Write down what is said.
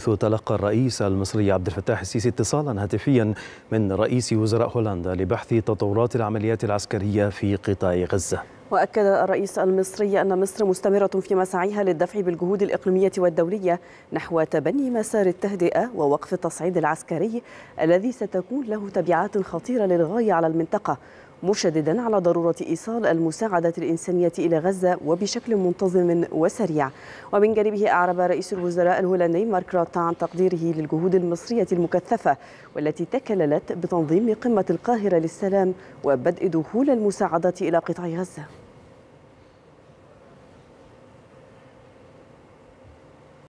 حيث تلقى الرئيس المصري عبد الفتاح السيسي اتصالا هاتفيا من رئيس وزراء هولندا لبحث تطورات العمليات العسكرية في قطاع غزة. وأكد الرئيس المصري أن مصر مستمرة في مسعيها للدفع بالجهود الإقليمية والدولية نحو تبني مسار التهدئة ووقف التصعيد العسكري الذي ستكون له تبعات خطيرة للغاية على المنطقة، مشددا على ضرورة إيصال المساعدة الإنسانية إلى غزة وبشكل منتظم وسريع. ومن جانبه أعرب رئيس الوزراء الهولندي مارك روتا عن تقديره للجهود المصرية المكثفة والتي تكللت بتنظيم قمة القاهرة للسلام وبدء دخول المساعدة إلى قطاع غزة.